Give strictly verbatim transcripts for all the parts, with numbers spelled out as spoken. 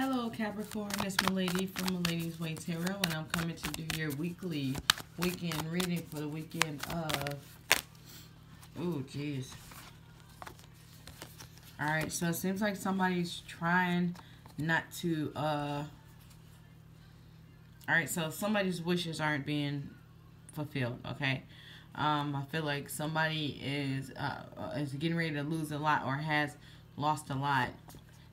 Hello Capricorn, it's Milady from Milady's Way Tarot, and I'm coming to do your weekly weekend reading for the weekend of, oh geez. Alright, so it seems like somebody's trying not to, uh, alright, so somebody's wishes aren't being fulfilled, okay? Um, I feel like somebody is, uh, is getting ready to lose a lot or has lost a lot.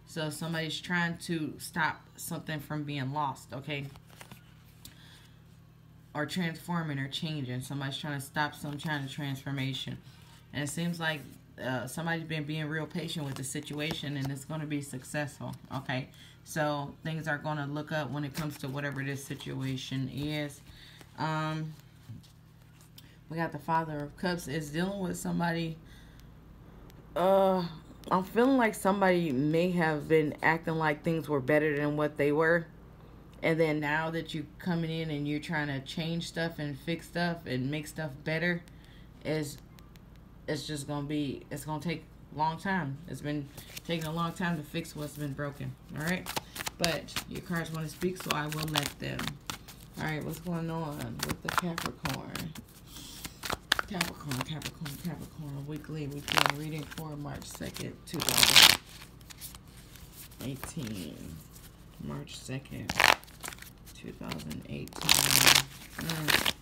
So somebody's trying to stop something from being lost, okay? Or transforming or changing. Somebody's trying to stop some kind of transformation. And it seems like uh, somebody's been being real patient with the situation, and it's going to be successful, okay? So things are going to look up when it comes to whatever this situation is. Um, we got the Father of Cups is dealing with somebody. Uh... I'm feeling like somebody may have been acting like things were better than what they were. And then now that you're coming in and you're trying to change stuff and fix stuff and make stuff better, it's, it's just going to be, it's going to take a long time. It's been taking a long time to fix what's been broken. All right. But your cards want to speak, so I will let them. All right. What's going on with the Capricorn? Capricorn, Capricorn, Capricorn, weekly, weekly reading for March second, two thousand eighteen. March second, two thousand eighteen. Mm.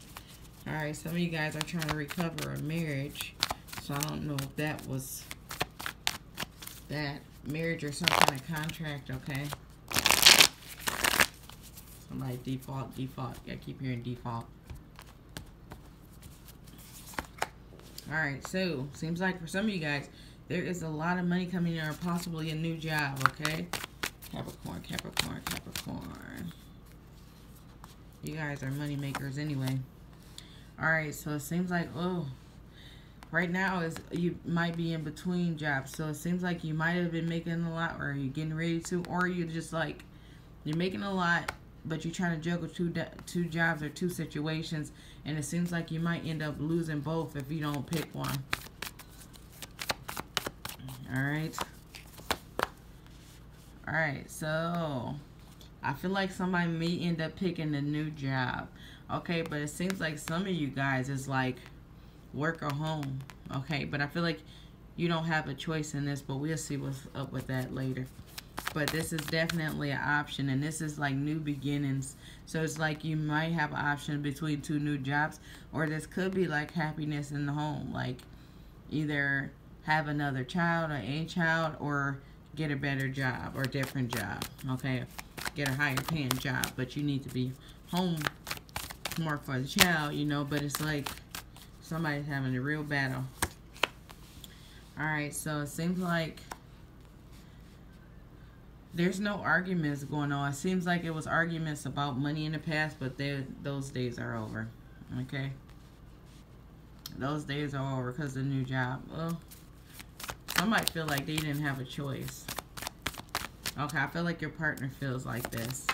Alright, some of you guys are trying to recover a marriage. So I don't know if that was that marriage or some kind of contract, okay? Somebody default, default. I keep hearing default. Alright, so, seems like for some of you guys, there is a lot of money coming in or possibly a new job, okay? Capricorn, Capricorn, Capricorn. You guys are money makers anyway. Alright, so it seems like, oh, right now is you might be in between jobs. So it seems like you might have been making a lot, or you're getting ready to, or you're just like, you're making a lot, but you're trying to juggle two two jobs or two situations, and it seems like you might end up losing both if you don't pick one. Alright. Alright, so I feel like somebody may end up picking a new job. Okay, but it seems like some of you guys is like work or home. Okay, but I feel like you don't have a choice in this, but we'll see what's up with that later. But this is definitely an option, and this is like new beginnings. So it's like you might have an option between two new jobs, or this could be like happiness in the home. Like either have another child or a child, or get a better job or a different job. Okay, get a higher paying job, but you need to be home more for the child, you know. But it's like somebody's having a real battle. Alright, so it seems like there's no arguments going on. It seems like it was arguments about money in the past, but those days are over. Okay? Those days are over because the new job. Well, some might feel like they didn't have a choice. Okay, I feel like your partner feels like this.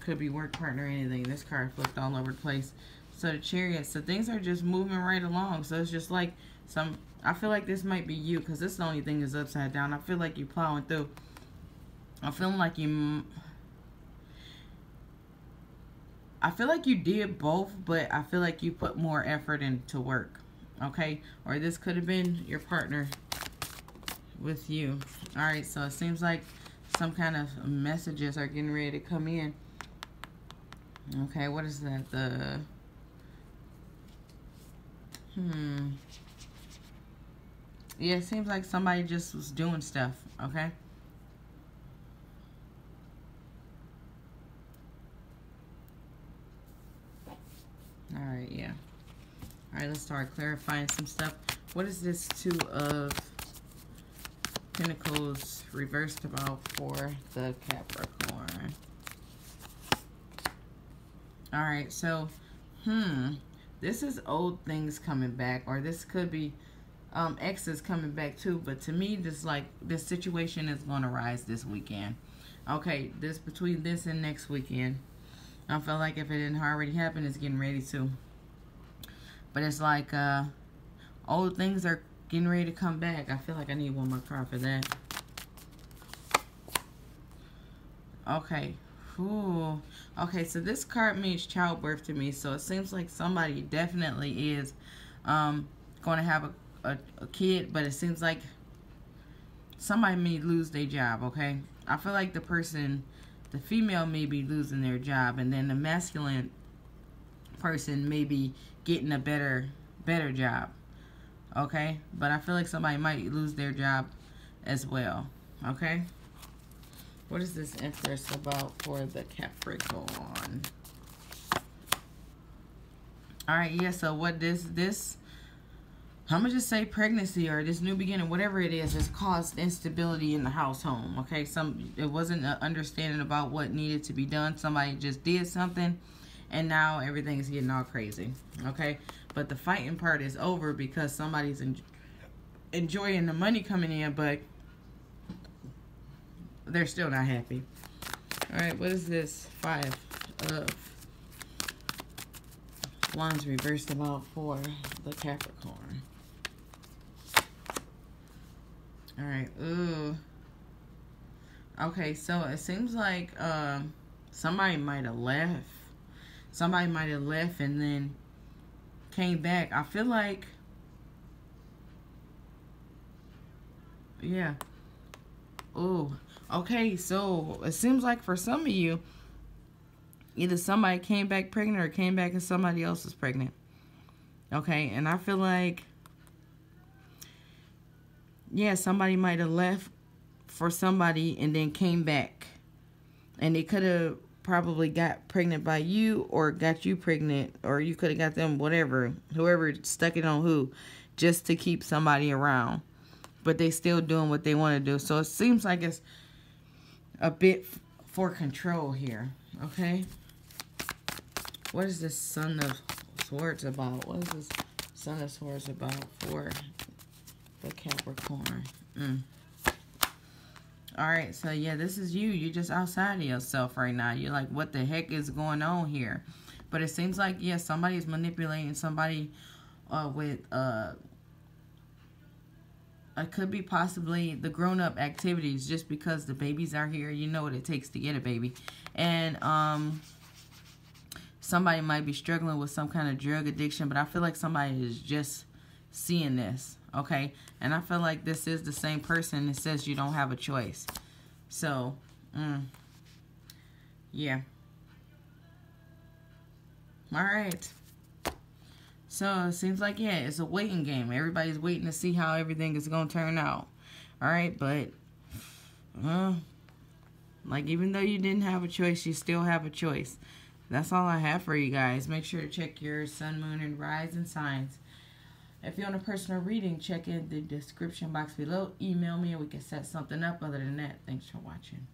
Could be work partner or anything. This card flipped all over the place. So the Chariot. So things are just moving right along. So it's just like some... I feel like this might be you, because this is the only thing that's upside down. I feel like you're plowing through. I'm feeling like you, I feel like you did both, but I feel like you put more effort into work, okay? Or this could have been your partner with you. All right, so it seems like some kind of messages are getting ready to come in. Okay, what is that? The, hmm. Yeah, it seems like somebody just was doing stuff, okay? Alright, yeah. Alright, let's start clarifying some stuff. What is this Two of Pentacles reversed about for the Capricorn? Alright, so, hmm. This is old things coming back, or this could be um, exes coming back too, but to me, this, like, this situation is going to rise this weekend. Okay, this between this and next weekend. I feel like if it didn't already happen, it's getting ready to. But it's like uh, old things are getting ready to come back. I feel like I need one more card for that. Okay. Ooh. Okay, so this card means childbirth to me. So it seems like somebody definitely is um, going to have a, a, a kid, but it seems like somebody may lose their job, okay? I feel like the person, the female may be losing their job, and then the masculine person may be getting a better, better job, okay? But I feel like somebody might lose their job as well, okay? What is this Empress about for the Capricorn? All right, yeah, so what this, this, I'm going to just say pregnancy or this new beginning, whatever it is, has caused instability in the house home, okay? Some, it wasn't an understanding about what needed to be done. Somebody just did something, and now everything's getting all crazy, okay? But the fighting part is over because somebody's en enjoying the money coming in, but they're still not happy. All right, what is this Five of Wands reversed about for the Capricorn? All right, ooh. Okay, so it seems like um, somebody might have left. Somebody might have left and then came back. I feel like, yeah. Ooh. Okay, so it seems like for some of you, either somebody came back pregnant or came back and somebody else was pregnant. Okay, and I feel like, yeah, somebody might have left for somebody and then came back. And they could have probably got pregnant by you or got you pregnant, or you could have got them, whatever, whoever stuck it on who, just to keep somebody around. But they still doing what they want to do. So it seems like it's a bit for control here, okay? What is this Sun of Swords about? What is this Sun of Swords about for the Capricorn? Mm. All right, so yeah, this is you. You're just outside of yourself right now. You're like, what the heck is going on here? But it seems like, yeah, somebody is manipulating somebody uh, with... Uh, It could be possibly the grown-up activities, just because the babies are here. You know what it takes to get a baby. And um, somebody might be struggling with some kind of drug addiction, but I feel like somebody is just seeing this, okay? And I feel like this is the same person that says you don't have a choice. So, mm, yeah. All right. So, it seems like, yeah, it's a waiting game. Everybody's waiting to see how everything is going to turn out. All right, but, uh, like, even though you didn't have a choice, you still have a choice. That's all I have for you guys. Make sure to check your sun, moon, and rising signs. If you want a personal reading, check in the description box below. Email me and we can set something up. Other than that, thanks for watching.